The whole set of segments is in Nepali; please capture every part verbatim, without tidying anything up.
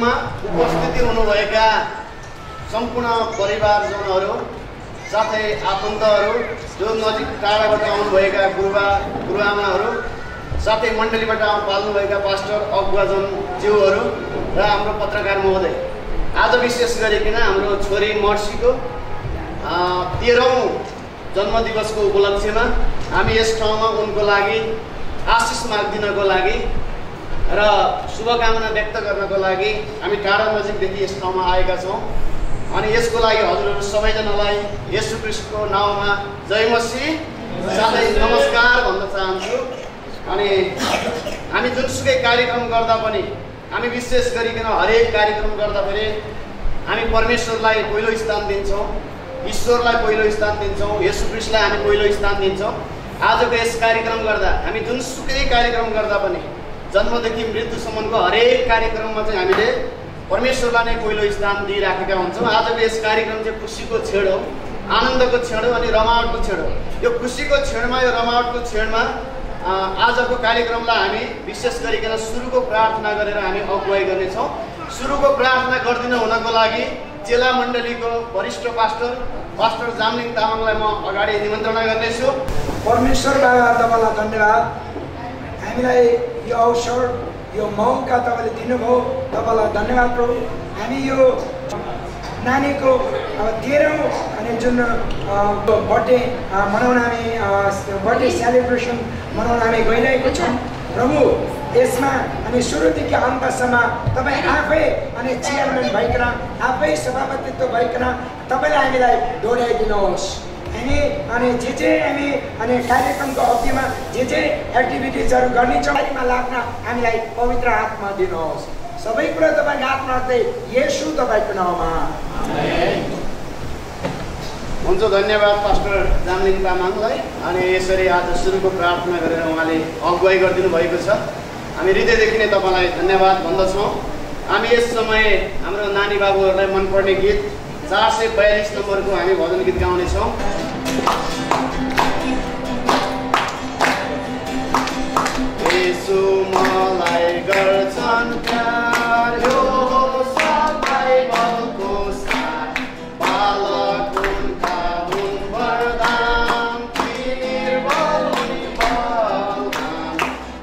कार्यक्रम में उपस्थिति हुनुभएका सम्पूर्ण परिवारजनहरु साथै आफन्तहरु जो नजिक टाढाबाट आउनुभएका गुरुबा गुरुआमाहरु साथै मण्डलीबाट पाल्नुभएका पास्टर अगुवाजन ज्यूहरु र हाम्रो पत्रकार महोदय, आज विशेष गरिकन हाम्रो छोरी मर्सीको तेह्रौं जन्मदिवसको उपलक्ष्यमा हामी यस ठाउँमा उनको लागि आशिष माग्दिनको लागि र शुभकामना व्यक्त गर्नको लागि हामी टाढा नजिकदेखि यस ठाउँमा आएका छौं। अनि यसको लागि हजुरहरु सबैजनालाई येशू ख्रिस्टको नाममा जय मसीह साथै नमस्कार भन्न चाहन्छु। अनि हामी जुनसुकै कार्यक्रम गर्दा पनि, हामी विशेष गरिकन हरेक कार्यक्रम गर्दा पनि हामी परमेश्वरलाई पहिलो स्थान दिन्छौं, ईश्वरलाई पहिलो स्थान दिन्छौं, येशू ख्रिस्टलाई हामी पहिलो स्थान दिन्छौं। आजको यस कार्यक्रम गर्दा हामी जुनसुकै कार्यक्रम गर्दा पनि जन्मदेखि मृत्युसम्मको हरेक कार्यक्रममा चाहिँ हामीले परमेश्वरलाई नै पहिलो स्थान दिइराखेका हुन्छौँ। आजको यस कार्यक्रम चाहिँ खुसीको छेड हो, आनन्दको छेड हो अनि रमावटको छेड हो। यो खुसीको छेडमा, यो रमावटको छेडमा आजको कार्यक्रमलाई हामी विशेष गरिकन सुरुको प्रार्थना गरेर हामी अगुवाई गर्नेछौँ। सुरुको प्रार्थना गरिदिनु हुनको लागि चेला मण्डलीको वरिष्ठ पास्टर पास्टर जामलिङ तामाङलाई म अगाडि निमन्त्रणा गर्नेछु। परमेश्वर बाबा, तपाईँलाई धन्यवाद। हामीलाई यो अवसर, यो मौका तपाईँले दिनुभयो, तपाईँलाई धन्यवाद प्रभु। हामी यो नानीको तेह्रौँ अनि जुन बर्थडे मनाउन हामी बर्थडे सेलिब्रेसन मनाउन हामी गइरहेको छौँ प्रभु, यसमा हामी सुरुदेखि अन्तसम्म तपाईँ आफै अनि चेयरम्यान भइकन, आफै सभापतित्व भइकन तपाईँले हामीलाई डोर्याइदिनुहोस्। हामी अनि जे जे हामी अनि कार्यक्रमको अवधिमा जे जे एक्टिभिटिजहरू गर्नेछौँ त्यसमा लाग्न हामीलाई पवित्र आत्मा दिनुहोस्। सबै कुरा तपाईँको हातमा राख्दै येशू तपाईँको नाममा आमेन। हुन्छ, धन्यवाद पास्टर जामलिङ तामाङलाई। अनि यसरी आज सुरुको प्रार्थना गरेर उहाँले अगुवाई गरिदिनु भएको छ। हामी हृदयदेखि नै तपाईँलाई धन्यवाद भन्दछौँ। हामी यस समय हाम्रो नानी बाबुहरूलाई मनपर्ने गीत चार सय बयालिस नम्बरको हामी भजन गीत गाउनेछौँ। येशू मलाई गर्छन् प्यार, यो सबै बलको स्थान, बालक उनका हुन् वरदान, ती निर्बल हुने बलवान,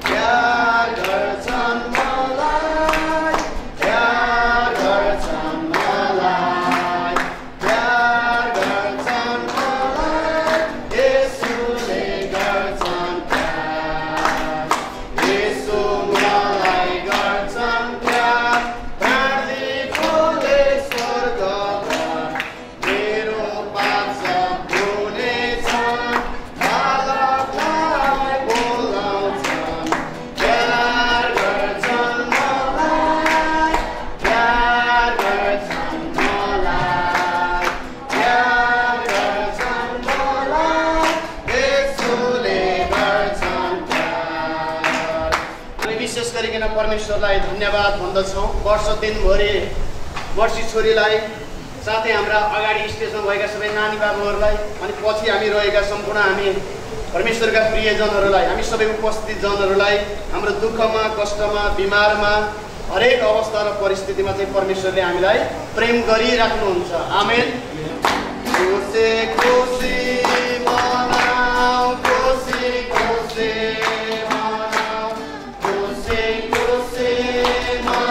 प्यार गर्छन् मलाई, प्यार गर्छन् मलाई, प्यार गर्छन् मलाई, येशूले गर्छन् प्यार, येशू मलाई गर्छन् प्यार, प्राणले स्वर्ग मेरो पाप सब धुनेछ, बालकलाई बोलाउँछन्, प्यार गर्छन् मलाई, प्यार गर्छन् मलाई, प्यार गर्छन् मलाई, येशूले गर्छन् प्यार। हामी विशेष गरिकन परमेश्वरलाई धन्यवाद भन्दछौँ। वर्ष दिनभरि वर्षी छोरीलाई साथै हाम्रा अगाडि स्टेजमा भएका सबै नानी बाबुहरूलाई अनि पछि हामी रहेका सम्पूर्ण हामी परमेश्वरका प्रियजनहरूलाई, हामी सबै उपस्थित जनहरूलाई हाम्रो दुःखमा, कष्टमा, बिमारमा, हरेक अवस्था र परिस्थितिमा चाहिँ परमेश्वरले हामीलाई प्रेम गरिराख्नुहुन्छ। आमेन। खुसी खुसी मनाऊ, खुसी खुसी Bye.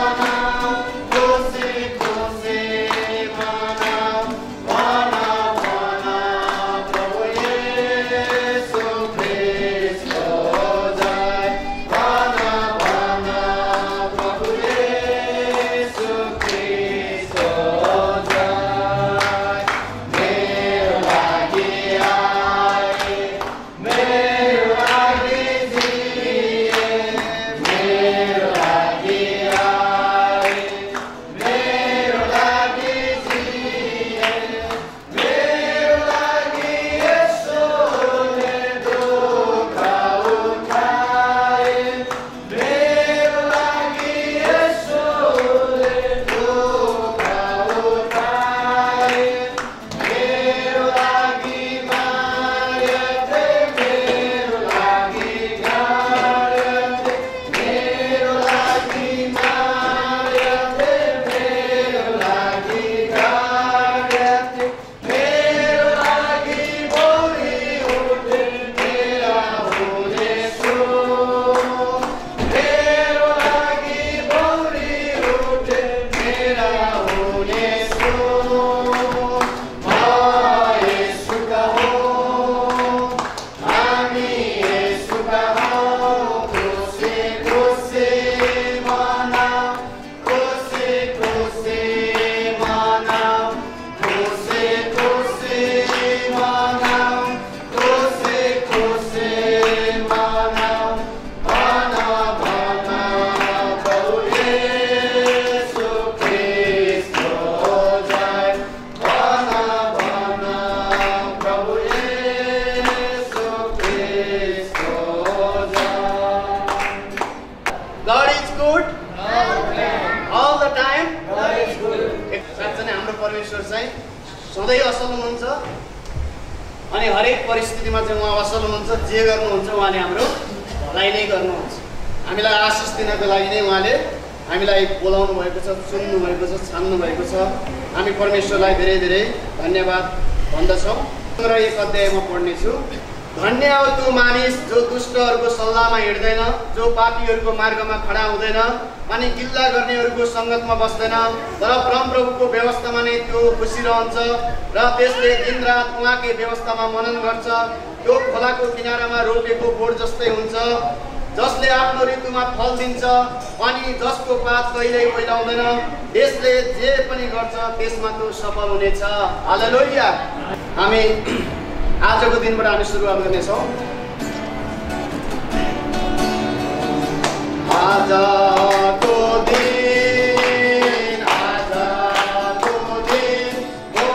God is good? All the time? God is good. साँच्चै हाम्रो परमेश्वर चाहिँ सधैँ असल हुनुहुन्छ अनि हरेक परिस्थितिमा चाहिँ उहाँ असल हुनुहुन्छ जे गर्नुहुन्छ उहाँले हाम्रो भलाइ नै गर्नुहुन्छ हामीलाई आशीष दिनको लागि नै उहाँले हामीलाई बोलाउनु भएको छ सुन्नु भएको छ छान्नु भएको छ हामी परमेश्वरलाई धेरै धेरै धन्यवाद भन्दछौँ र यो अध्याय म पढ्ने छु धन्य हो त्यो मानिस जो दुष्टहरुको सल्लाहमा हिँड्दैन जो पापीहरुको मार्गमा खडा हुँदैन अनि गिल्ला गर्नेहरुको संगतमा बस्दैन तर परमप्रभुको व्यवस्थामा नै त्यो खुसी रहन्छ र त्यसले दिनरात उहाँकै व्यवस्थामा मनन गर्छ त्यो खोलाको किनारामा रोपेको बोट जस्तै हुन्छ जसले आफ्नो ऋतुमा फल दिन्छ अनि जसको पात कहिल्यै फैलाउँदैन त्यसले जे पनि गर्छ त्यसमा त्यो सफल हुनेछ हालेलुया हामी आजको दिनबाट हामी सुरुवात गर्नेछौँ आजको दिन आजको दिन उनले सिर्जेका उनले सिर्जेका रमाउँदै जाऊ खुसी मनाऊ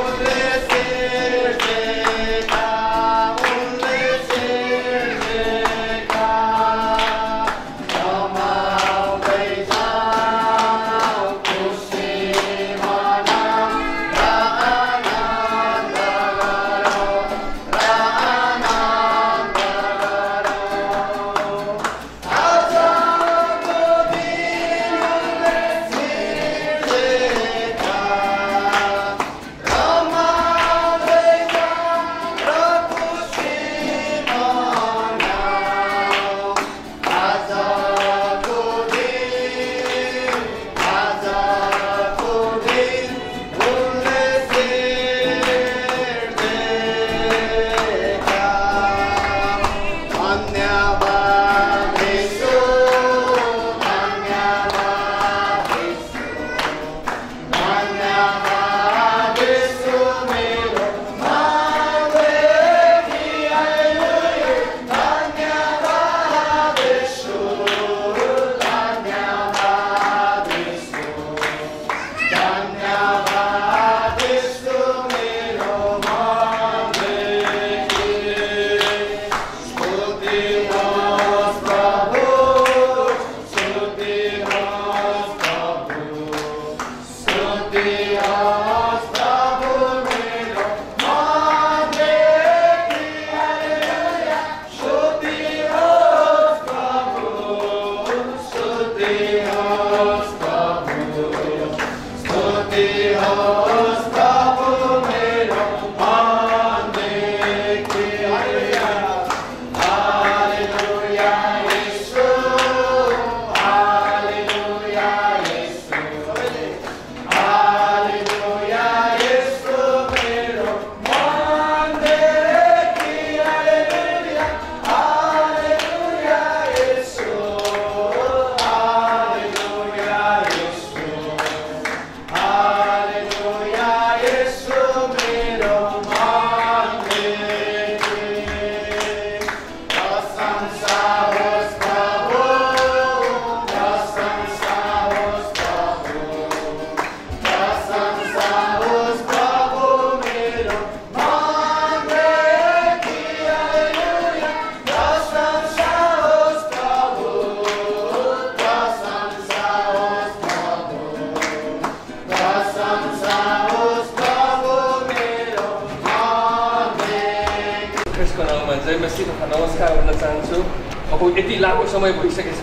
यति लामो समय भइसकेछ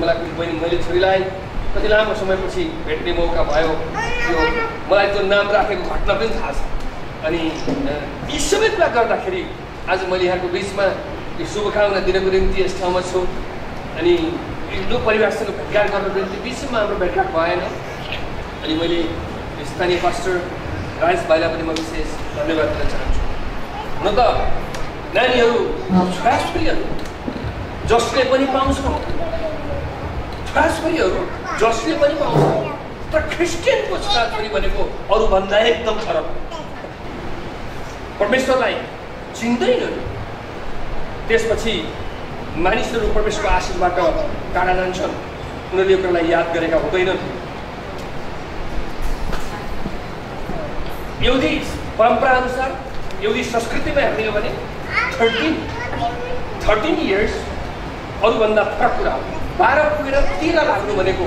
मलाई कुनै बहिनी मैले छोरीलाई कति लामो समयपछि भेट्ने मौका भयो यो मलाई त्यो नाम राखेको घटना पनि थाहा छ अनि यी सबै कुरा गर्दाखेरि आज मैले यहाँको बिचमा यो शुभकामना दिनको निम्ति यस ठाउँमा छु अनि हिन्दू परिवारसँग भेटघाट गर्नको निम्ति बिचमा हाम्रो भेटघाट भएन अनि मैले स्थानीय पास्टर राज भाइलाई पनि म विशेष धन्यवाद दिन चाहन्छु हुन त नानीहरू राष्ट्रियहरू जसले पनि पाउँछ छोराछोरीहरू जसले पनि पाउँछ तर क्रिस्चियनको छोराछोरी भनेको अरूभन्दा एकदम फरक परमेश्वरलाई चिन्दैनन् त्यसपछि मानिसहरू परमेश्वरको आशीर्वादबाट टाढा जान्छन् उनीहरूले यो कुरालाई याद गरेका हुँदैनन् यहुदी परम्पराअनुसार 여기 subscription how many years? thirteen? thirteen years. 어디 भन्दा फरक कुरा बाह्र पुगेर तेह्र लाग्नु भनेको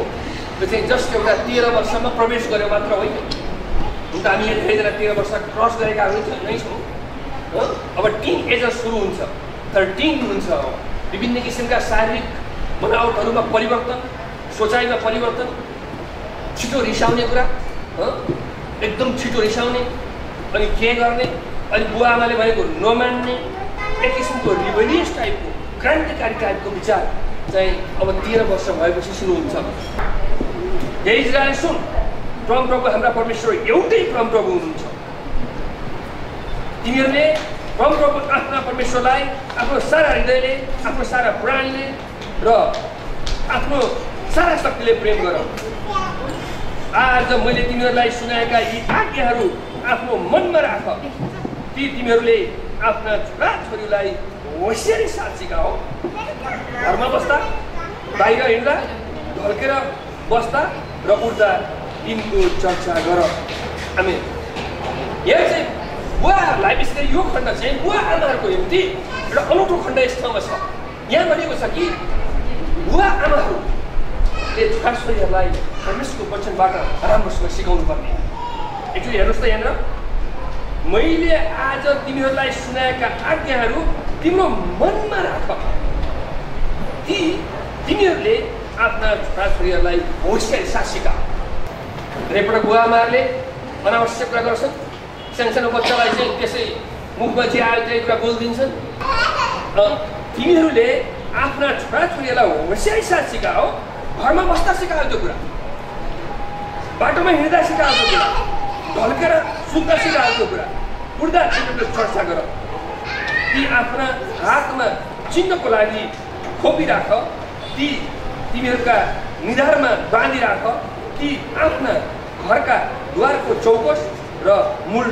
जस्ट एउटा तेह्र वर्षमा प्रवेश गरे मात्र होइन। हुन त हामीले धेरैजना तेह्र वर्ष क्रस गरेका हुन्छौँ छौँ। अब टिन एजर सुरु हुन्छ तेह्र हुन्छ। विभिन्न किसिमका शारीरिक बनावटहरुमा परिवर्तन, सोचाइमा परिवर्तन, छिटो रिसाउने कुरा, एकदम छिटो रिसाउने, अनि के गर्ने, अनि बुवा आमाले भनेको नमान्ने, एक किसिमको रिबेलियस टाइपको क्रान्तिकारी टाइपको विचार चाहिँ अब तेह्र वर्ष भएपछि सुरु हुन्छ। यही इजरायल सुन परमप्रभु हाम्रा परमेश्वर एउटै परमप्रभु हुनुहुन्छ। तिमीहरूले परमप्रभु आफ्ना परमेश्वरलाई आफ्नो सारा हृदयले, आफ्नो सारा प्राणले र आफ्नो सारा शक्तिले प्रेम गर। आज मैले तिमीहरूलाई सुनाएका यी आज्ञाहरू आफ्नो मनमा राख। ती तिमीहरूले आफ्ना छोराछोरीलाई होसियारी साथ सिकाऊ। घरमा बस्दा, बाहिर हिँड्दा, ढल्केर बस्दा र उठ्दा तिनको चर्चा गर। आमेन। यो चाहिँ बुवाहरूलाई विशेष गरी यो खण्ड चाहिँ बुवा आमाहरूको निम्ति एउटा अनौठो खण्ड स्तम्भ छ। यहाँ भनेको छ कि बुवा आमाहरू छोराछोरीहरूलाई परमेश्वरको वचनबाट राम्रोसँग सिकाउनु पर्ने। एक्चुअली हेर्नुहोस् त यहाँनिर मैले आज तिमीहरूलाई सुनाएका आज्ञाहरू तिम्रो मनमा राख। ती तिमीहरूले आफ्ना छोराछोरीहरूलाई होसियारी साथ सिकाऊ। धेरैपटक बुवाआमाहरूले अनावश्यक कुरा गर्छन्। सानसानो बच्चालाई चाहिँ त्यसै मुखमा जे आयो त्यही कुरा बोलिदिन्छन्। तिमीहरूले आफ्ना छोराछोरीहरूलाई होसियारी साथ सिकाऊ। घरमा बस्दा सिकायो त्यो कुरा, बाटोमा हिँड्दा सिकायो त्यो कुरा, ढल्केर सुत्दा सिकायो त्यो कुरा, उठ्दा तिमीहरूले चर्चा गर। ती आफ्ना हातमा चिन्हको लागि खोपी राख, ती तिमीहरूका निधारमा बाँधी राख, ती आफ्ना घरका द्वारको चौकस र मूल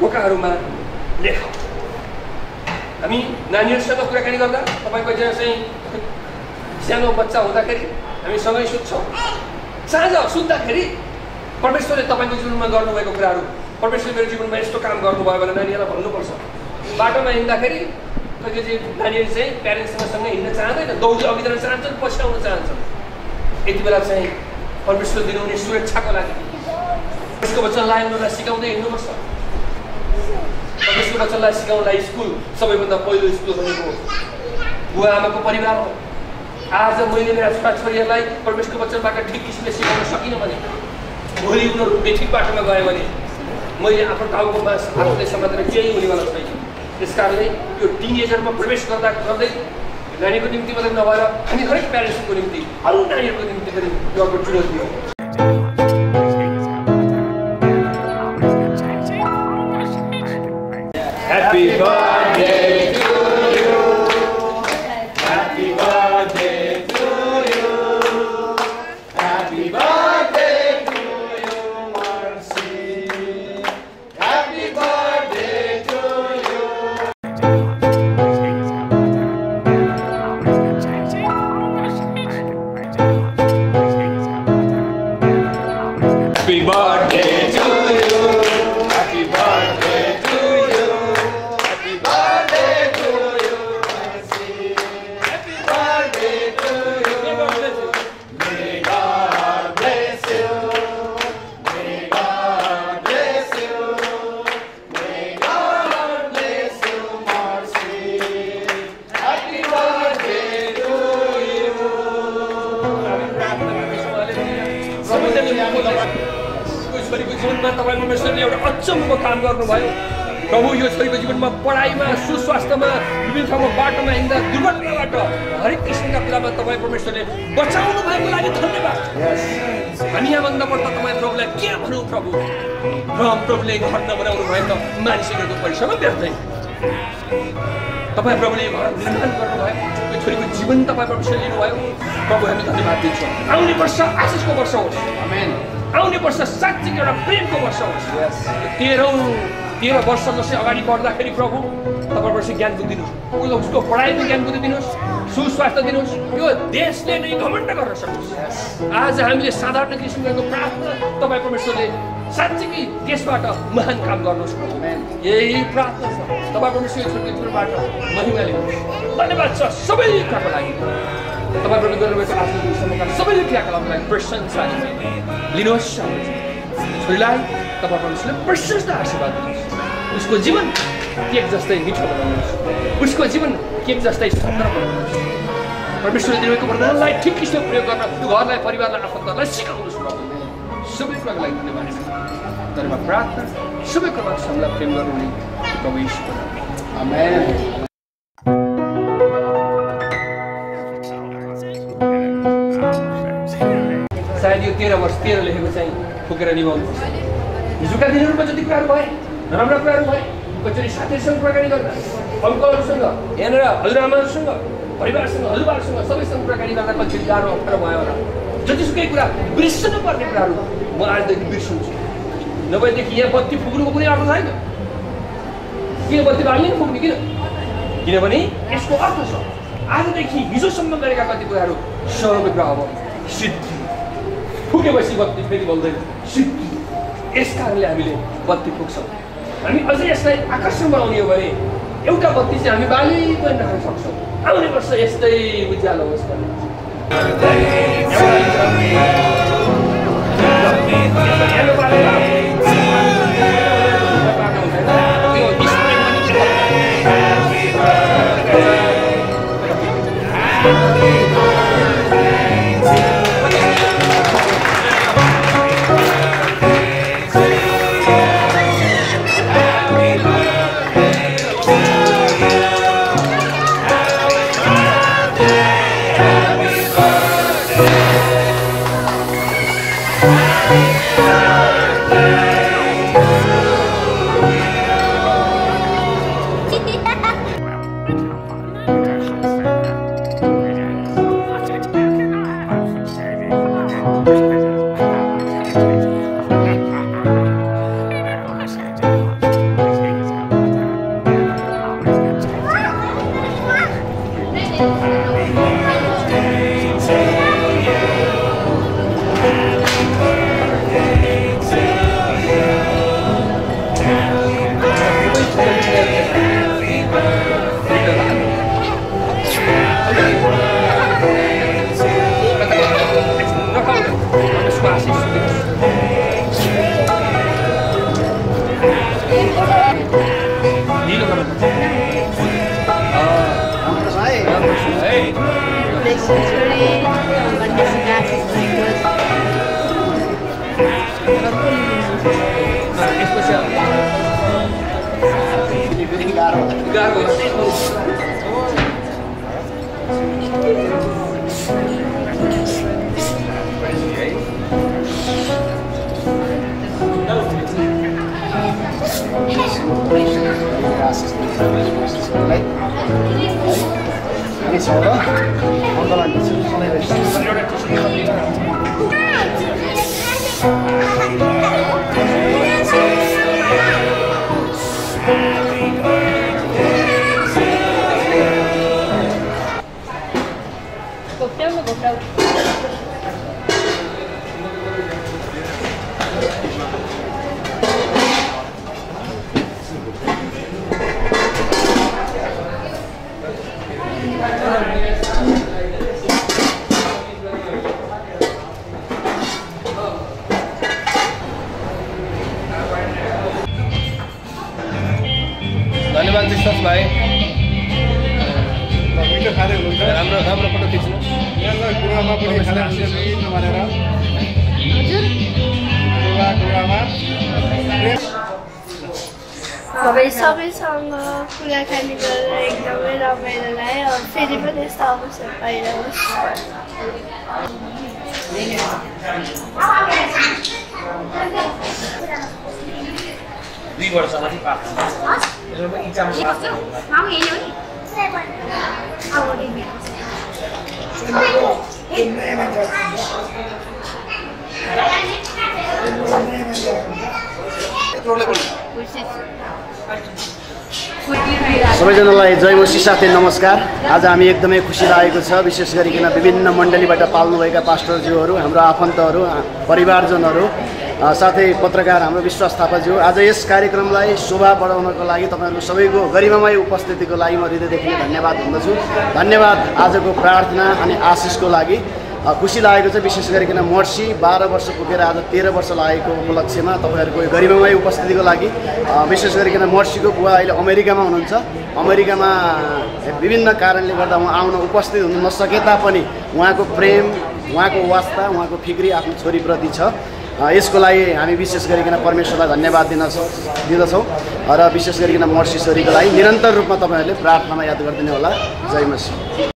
ढोकाहरूमा लेख। हामी नानीहरूसँग कुराकानी गर्दा तपाईँको जे चाहिँ सानो बच्चा हुँदाखेरि हामी सँगै सुत्छौँ। साँझ सुत्दाखेरि परमेश्वरले तपाईँको जीवनमा गर्नुभएको कुराहरू, परमेश्वरले मेरो जीवनमा यस्तो काम गर्नुभयो भनेर नानीहरूलाई भन्नुपर्छ। बाटोमा हिँड्दाखेरि कहिले चाहिँ नानीहरू चाहिँ प्यारेन्ट्ससँग सँगै हिँड्न चाहँदैन, दौड अघितिर चाहन्छन्, पछि आउन चाहन्छन्। यति बेला चाहिँ परमेश्वरले दिनुहुने सुरक्षाको लागि उसको बच्चालाई उनीहरूलाई सिकाउँदै हिँड्नुपर्छ। परमेश्वरको बच्चालाई सिकाउनलाई स्कुल सबैभन्दा पहिलो स्कुल भनेको बुवा आमाको परिवार हो। आज मैले मेरा छोराछोरीहरूलाई परमेश्वरको वचनबाट ठिक किसिमले सिकाउन सकिनँ भने, भोलि उनीहरूले ठिक बाटोमा गयो भने मैले आफ्नो टाउको मास आफूले समातेर केही हुनेवाला छैन। त्यस कारणले यो टिनेजरमा प्रवेश गर्दा गर्दै नानीको निम्ति मात्रै नभएर हामी हरेक प्यारेन्ट्सको निम्ति, अरू नानीहरूको निम्ति पनि यो अर्को चुनौती हो। Happy birthday to you, happy birthday to you, happy birthday to you Mercy, happy birthday to you. Happy birthday to you, happy birthday to you, happy birthday to you Mercy, happy birthday to you. May God bless you, may God bless you, may God bless you mercy, happy birthday to you. छोरीको जीवनमा तपाईं परमेश्वरले एउटा अचम्मको काम गर्नुभयो। प्रभु यो छोरीको जीवनमा पढाइमा, सुस्वास्थ्यमा, विभिन्न ठाउँमा बाटोमा हिँड्दा दुर्घटनाबाट हरेक किसिमका कुरामा तपाईँ परमेश्वरले बचाउनु भएको लागि धन्यवाद। हामी यहाँभन्दा पर्दा तपाईँ प्रभुलाई के भनौँ प्रभु? प्रभुले घर नबनाउनु भयो त मानिसहरूको परिश्रम व्यर्थै। तपाईँ प्रभुले घर निर्माण गर्नुभयो, यो छोरीको जीवन तपाईँ परमेश्वरले लिनुभयो। प्रभु हामी धन्यवाद दिन्छौँ। आउने वर्ष आशिषको वर्ष होस्। आमेन। आउने वर्ष साँच्चै एउटा प्रेमको वर्ष होस्। तेह्रौँ तेह्र वर्ष जसै अगाडि बढ्दाखेरि प्रभु तपाईँ वर्ष ज्ञान बुद्धिदिनुहोस्, उसलाई उसको पढाइमा ज्ञान बुद्धि दिनुहोस्, सुस्वास्थ्य दिनुहोस्, यो देशले नै घमण्ड गर्न सकोस्। आज हामीले साधारण किसिमको प्रार्थना तपाईँ परमेश्वरले साँच्चै त्यसबाट महान काम गर्न सक्छौँ। यही प्रार्थना छ तपाईको विषय छोड्ने कुराबाट महिमाले धन्यवाद छ सबै कुराको लागि तपाईहरुले गर्नुभएको आफ्नो समयका सबै क्रियाकलापलाई प्रशंसा लिनुहोस्। छोरीलाई तपाईहरुले प्रशस्त आशीर्वाद दिनुहोस्। उसको जीवन केक जस्तै मिठो बनाउनुहोस्। उसको जीवन केक जस्तै सुन्दर बनाउनुहोस्। परमेश्वरले दिएको वरदानलाई ठिक किसिमले प्रयोग गर्न घरलाई परिवारलाई आफन्तलाई सिकाउनुहोस्। सबै कुराको लागि धन्यवाद छ। तर म प्रार्थना सबै कुरामा हामीलाई प्रेम गर्नुहुने प्रभु ईश्वर आमेन। सायद यो तेह्र वर्ष तेह्र लेखेको चाहिँ फुकेर निभाउनुपर्छ। हिजोका दिनहरूमा जति कुराहरू भए नराम्रा कुराहरू भए कसरी साथीहरूसँग कुराकानी गर्दा अङ्कलहरूसँग यहाँनिर हजुरआमाहरूसँग परिवारसँग हजुरबाहरूसँग सबैसँग कुराकानी गर्दा कसरी गाह्रो अप्ठ्यारो भयो होला। जतिसुकै कुरा बिर्सनु पर्ने कुराहरू म आजदेखि बिर्सन्छु। नभएदेखि यहाँ बत्ती फुक्नुको कुनै अर्थ छैन। किन बत्ती बाल्ने फुक्ने किन? किनभने यसको अर्थ छ आजदेखि हिजोसम्म गरेका कति कुराहरू सर्वविग्रह अब सिद्धि फुकेपछि बत्ती फेरि बल्दैन सिद्धि। यस कारणले हामीले बत्ती फुक्छौँ। हामी अझै यसलाई आकर्षण बनाउने हो भने एउटा बत्ती चाहिँ हामी बाली पनि राख्न सक्छौँ। आउने वर्ष यस्तै उज्यालो होस् भन्ने सबैजनालाई जय मसी साथी नमस्कार। आज हामी एकदमै खुसी लागेको छ। विशेष गरिकन विभिन्न मण्डलीबाट पाल्नुभएका पास्टरज्यूहरू हाम्रो आफन्तहरू परिवारजनहरू साथै पत्रकार हाम्रो विश्वास थापाज्यू आज यस कार्यक्रमलाई शोभा बढाउनको लागि तपाईहरुको सबैको गरिमामय उपस्थितिको लागि म हृदयदेखि धन्यवाद दिन्छु। धन्यवाद आजको प्रार्थना अनि आशिषको लागि। खुशी लागेको चाहिँ विशेष गरिकन मर्सी बाह्र वर्ष पुगेर आज तेह्र वर्ष लागेको उपलक्ष्यमा तपाईहरुको गरिमामय उपस्थितिको लागि विशेष गरिकन मर्सीको बुवा अहिले अमेरिकामा हुनुहुन्छ। अमेरिकामा विभिन्न कारणले गर्दा उहाँ आउन उपस्थित हुन नसके तापनि उहाँको प्रेम, उहाँको वास्ता, उहाँको फिक्री आफ्नो छोरीप्रति छ। यसको लागि हामी विशेष गरिकन परमेश्वरलाई धन्यवाद दिन दिदछौं र विशेष गरिकन मर्सी छोरीको लागि निरन्तर रूपमा तपाईहरुले प्रार्थनामा याद गर्दिनु होला। जय मसी।